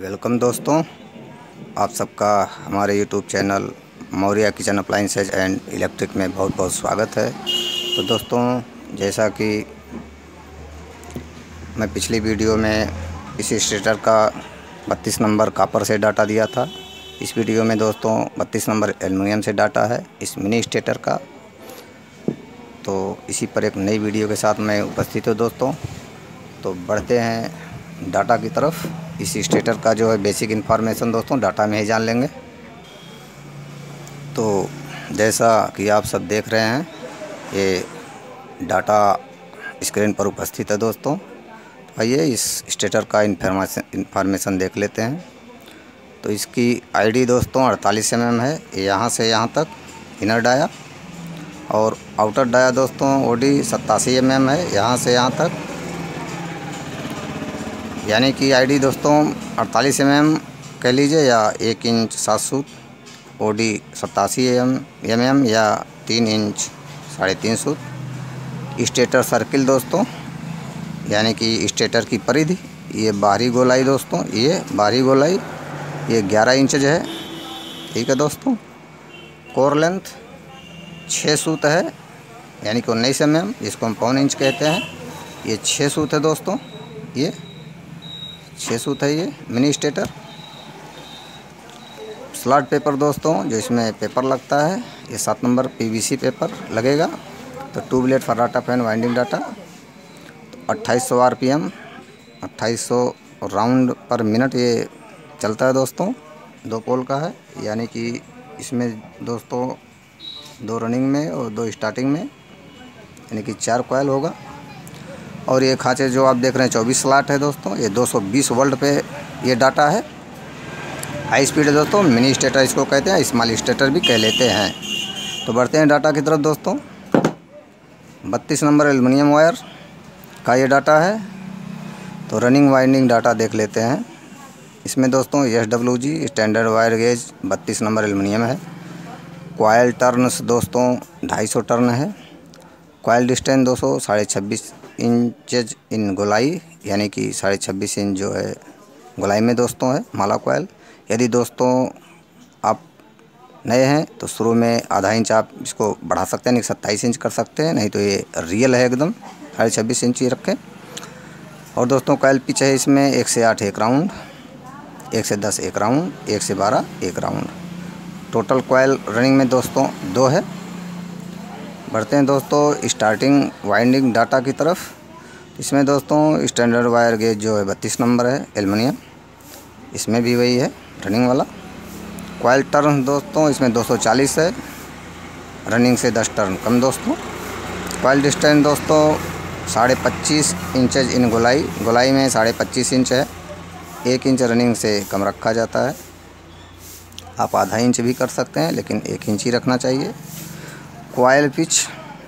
Welcome दोस्तों, आप सबका हमारे YouTube channel Maurya kitchen appliances and electric में बहुत बहुत स्वागत है। तो दोस्तों, जैसा कि मैं पिछली वीडियो में इस स्ट्रेटर का 32 नंबर कापर से डाटा दिया था, इस वीडियो में दोस्तों 32 नंबर एल्युमिनियम से डाटा है इस मिनी स्ट्रेटर का। तो इसी पर एक नई वीडियो के साथ मैं उपस्थित हूँ दोस्तों। तो बढ़ते हैं डाटा की तरफ। इस स्टेटर का जो है बेसिक इन्फॉर्मेशन दोस्तों डाटा में ही जान लेंगे। तो जैसा कि आप सब देख रहे हैं, ये डाटा स्क्रीन पर उपस्थित है दोस्तों। आइए इस स्टेटर का इन्फॉर्मेशन देख लेते हैं। तो इसकी आईडी दोस्तों 48 mm है, यहाँ से यहाँ तक इनर डाया, और आउटर डाया दोस्तों ओडी 87 mm है, यहाँ से यहाँ तक। यानी कि आईडी दोस्तों 48 mm कह लीजिए, या 1 इंच 7 सूत, ओडी 87 mm या 3 इंच 3.5 सूत। स्टेटर सर्किल दोस्तों, यानी कि स्टेटर की परिधि, ये बाहरी गोलाई दोस्तों, ये 11 इंच है, ठीक है दोस्तों। कोर लेंथ 6 सूत है, यानी कि 19 mm, जिसको हम 1.5 इंच कहते हैं, ये 6 सूत है दोस्तों, ये 6 सूत है ये मिनी स्टेटर। स्लॉट पेपर दोस्तों, जो इसमें पेपर लगता है, ये 7 नंबर पीवीसी पेपर लगेगा। तो 2 ब्लेड फर्राटा फैन वाइंडिंग डाटा, तो 2800 आरपीएम, 2800 राउंड पर मिनट ये चलता है दोस्तों। 2 पोल का है, यानी कि इसमें दोस्तों 2 रनिंग में और 2 स्टार्टिंग में, यानी कि 4 कॉयल होगा। और ये खाँचे जो आप देख रहे हैं 24 स्लॉट है दोस्तों, ये 220 वोल्ट पे ये डाटा है। हाई स्पीड है दोस्तों, मिनी स्टेटर इसको कहते हैं, स्मॉल स्टेटर भी कह लेते हैं। तो बढ़ते हैं डाटा की तरफ दोस्तों। 32 नंबर एल्युमिनियम वायर का ये डाटा है। तो रनिंग वाइंडिंग डाटा देख लेते हैं। इसमें दोस्तों SWG standard wire gauge 32 number aluminium है। कॉयल टर्न्स दोस्तों 250 टर्न है। कॉयल डिस्टेंस 200 26 इंच इन गोलाई, यानी कि 26.5 इंच जो है गोलाई में दोस्तों है माला कोयल। यदि दोस्तों आप नए हैं तो शुरू में आधा इंच आप इसको बढ़ा सकते हैं, यानी 27 इंच कर सकते हैं, नहीं तो ये रियल है एकदम 26.5 इंच ही रखें। और दोस्तों कोयल पिच है इसमें 1 से 8 एक राउंड, 1 से 10 एक राउंड, 1 से 12 एक राउंड। टोटल कोयल रनिंग में दोस्तों 2 है। बढ़ते हैं दोस्तों स्टार्टिंग वाइंडिंग डाटा की तरफ। इसमें दोस्तों स्टैंडर्ड वायर गेज जो है 32 नंबर है एल्युमिनियम, इसमें भी वही है रनिंग वाला। कॉयल टर्न दोस्तों इसमें 240 है, रनिंग से 10 टर्न कम दोस्तों। कॉयल डिस्टेंस दोस्तों 25.5 इंचज इन गोलाई, गोलाई में 25.5 इंच है, 1 इंच रनिंग से कम रखा जाता है। आप आधा इंच भी कर सकते हैं, लेकिन 1 इंच ही रखना चाहिए। कॉयल पिच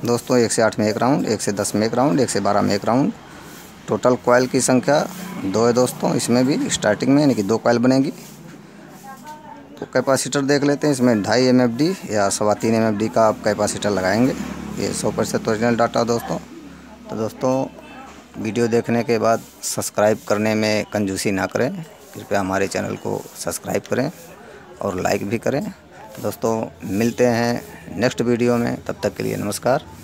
दोस्तों 1 से 8 में एक राउंड, 1 से 10 में एक राउंड, 1 से 12 में एक राउंड। टोटल कॉयल की संख्या 2 है दोस्तों, इसमें भी स्टार्टिंग में, यानी कि 2 कॉयल बनेगी। तो कैपेसिटर देख लेते हैं। इसमें 2.5 mFD या 3.25 mFD का आप कैपेसिटर लगाएंगे। ये 100% ओरिजिनल डाटा दोस्तों। तो दोस्तों वीडियो देखने के बाद सब्सक्राइब करने में कंजूसी ना करें, कृपया हमारे चैनल को सब्सक्राइब करें और लाइक भी करें। दोस्तों मिलते हैं नेक्स्ट वीडियो में, तब तक के लिए नमस्कार।